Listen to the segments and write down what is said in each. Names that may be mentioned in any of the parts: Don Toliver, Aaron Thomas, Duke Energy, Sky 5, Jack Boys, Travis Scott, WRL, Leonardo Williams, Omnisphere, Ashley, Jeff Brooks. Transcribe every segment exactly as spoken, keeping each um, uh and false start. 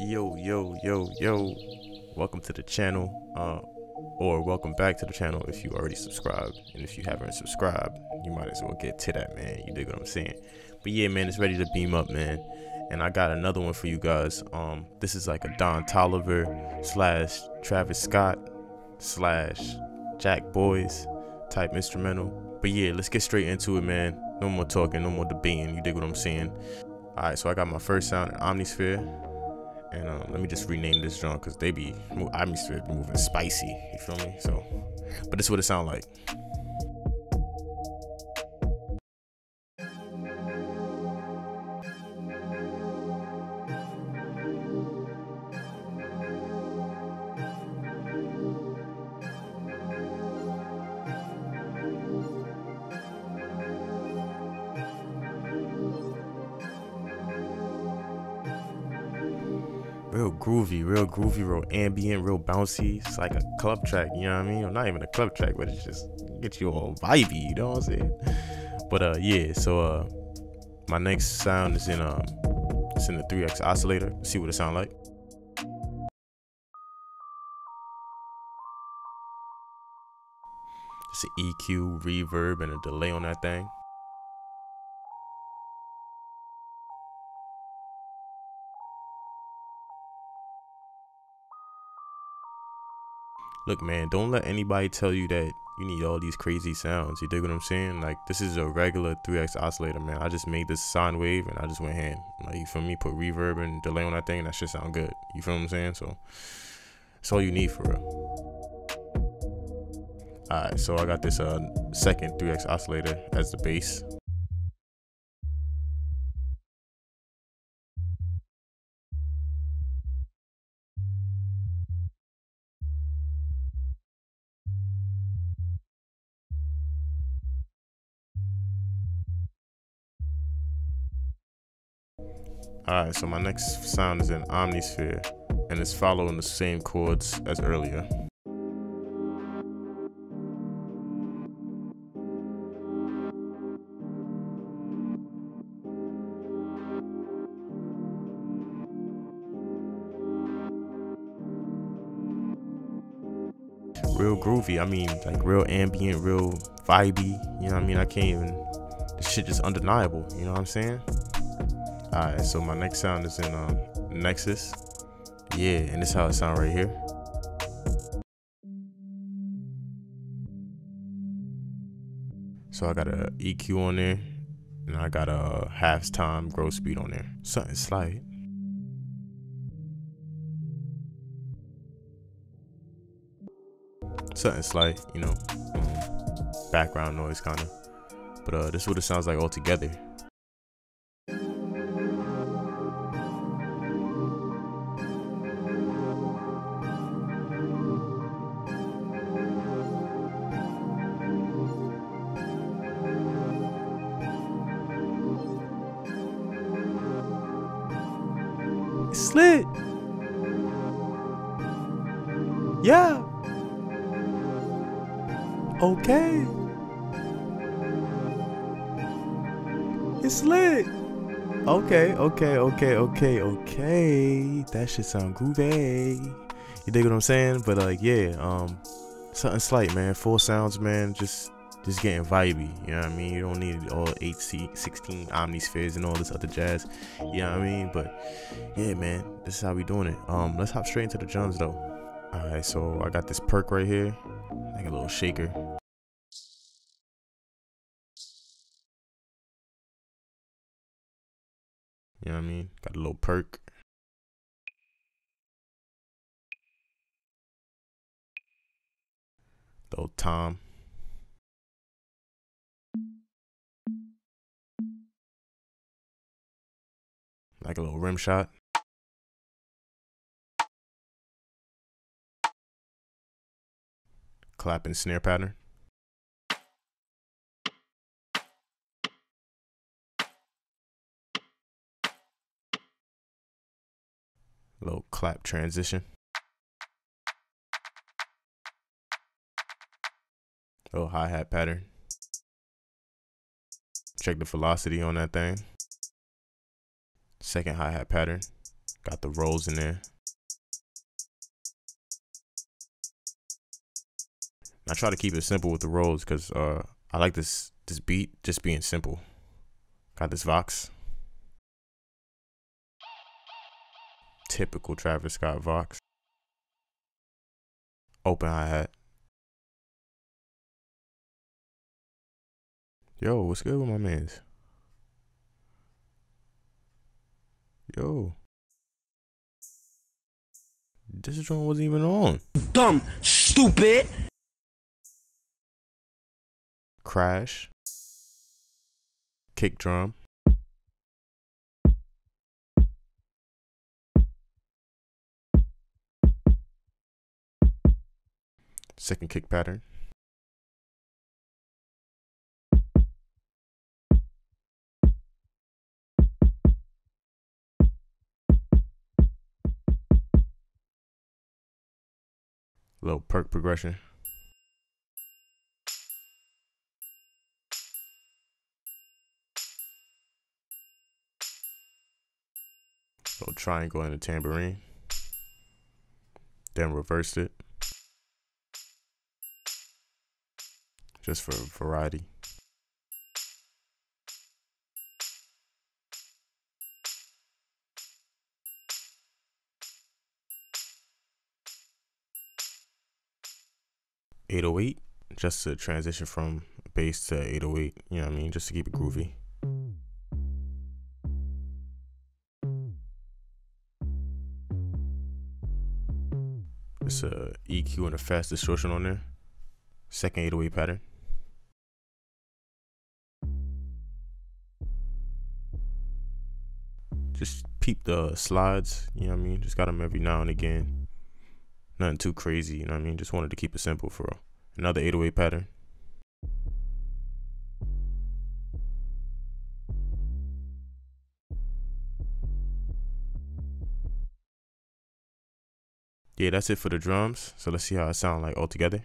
yo yo yo yo welcome to the channel, uh or welcome back to the channel if you already subscribed, and if you haven't subscribed, you might as well get to that, man. You dig what I'm saying? But yeah, man, it's ready to beam up, man, and I got another one for you guys. Um this is like a Don Toliver slash Travis Scott slash Jack Boys type instrumental. But yeah, let's get straight into it, man. No more talking, no more debating, you dig what I'm saying? All right, so I got my first sound in Omnisphere. And um, let me just rename this joint, because they be, I used to be moving spicy, you feel me? So, but this is what it sound like. Real groovy, real groovy, real ambient, real bouncy. It's like a club track, you know what I mean? Or not even a club track, but it just gets you all vibey, you know what I'm saying? But uh, yeah, so uh, my next sound is in um, it's in the three X oscillator. Let's see what it sound like. It's an E Q, reverb, and a delay on that thing. Look, man, don't let anybody tell you that you need all these crazy sounds. You dig what I'm saying? Like, this is a regular three X oscillator, man. I just made this sine wave and I just went ham. Like, you feel me? Put reverb and delay on that thing and that shit sound good. You feel what I'm saying? So, that's all you need for real. All right, so I got this uh, second three X oscillator as the bass. Alright, so my next sound is in Omnisphere, and it's following the same chords as earlier. Real groovy, I mean, like real ambient, real vibey, you know what I mean? I can't even, this shit is undeniable, you know what I'm saying? Alright, so my next sound is in um, Nexus. Yeah, and this is how it sounds right here. So I got a E Q on there, and I got a half time growth speed on there. Something slight. Something slight, you know, um, background noise kind of. But uh, this is what it sounds like all together. Slit. Yeah. Okay. It's lit. Okay, okay, okay, okay, okay. That shit sound groovy. You dig what I'm saying? But like, yeah, um, something slight, man. Four sounds, man. Just, just getting vibey. You know what I mean? You don't need all eight C sixteen Omnispheres and all this other jazz. You know what I mean? But yeah, man, this is how we doing it. Um, let's hop straight into the drums though. All right, so I got this perk right here, like a little shaker. You know what I mean? Got a little perk. Little tom. Like a little rim shot. Clap and snare pattern. Little clap transition. Little hi-hat pattern. Check the velocity on that thing. Second hi-hat pattern. Got the rolls in there. I try to keep it simple with the rolls because uh, I like this this beat just being simple. Got this Vox. Typical Travis Scott Vox. Open hi-hat. Yo, what's good with my mans? Yo. This drum wasn't even on. Dumb, stupid. Crash. Kick drum. Second kick pattern. Little perk progression. Little triangle and a tambourine. Then reversed it. Just for variety. eight oh eight, just to transition from bass to eight oh eight, you know what I mean, just to keep it groovy. It's a E Q and a fast distortion on there. Second eight oh eight pattern. Just peep the slides, you know what I mean, just got them every now and again. Nothing too crazy, you know what I mean? Just wanted to keep it simple for another eight oh eight pattern. Yeah, that's it for the drums. So let's see how it sounds like all together.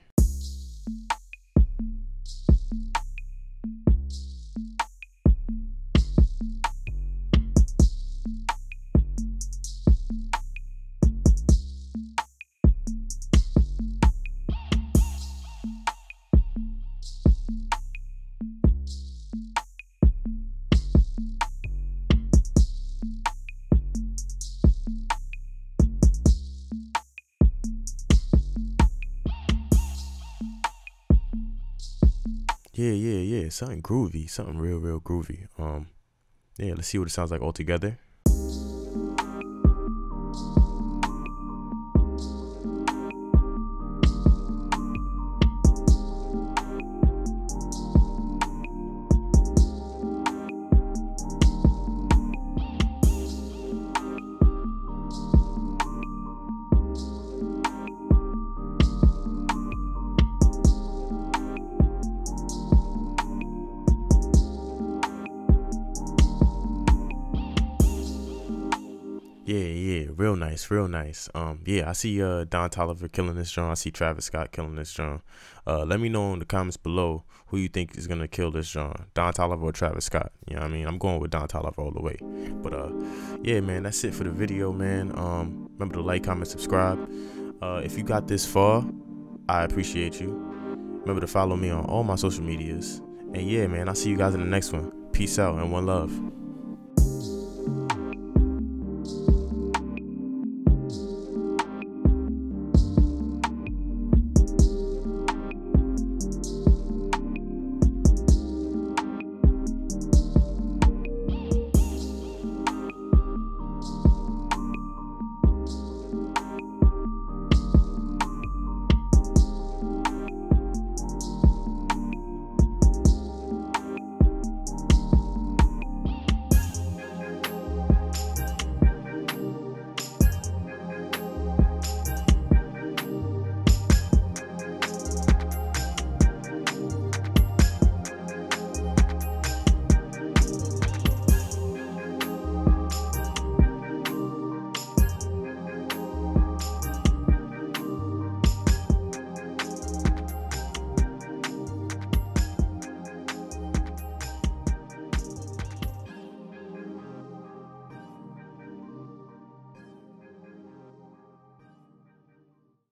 Yeah, yeah, yeah, something groovy, something real, real groovy. Um, yeah, let's see what it sounds like all together. Yeah, yeah, real nice, real nice. Um, yeah, I see uh, Don Toliver killing this drum. I see Travis Scott killing this drum. Uh, let me know in the comments below who you think is gonna kill this drum, Don Toliver or Travis Scott. You know what I mean? I'm going with Don Toliver all the way. But uh, yeah, man, that's it for the video, man. Um, remember to like, comment, subscribe. Uh, if you got this far, I appreciate you. Remember to follow me on all my social medias. And yeah, man, I'll see you guys in the next one. Peace out and one love.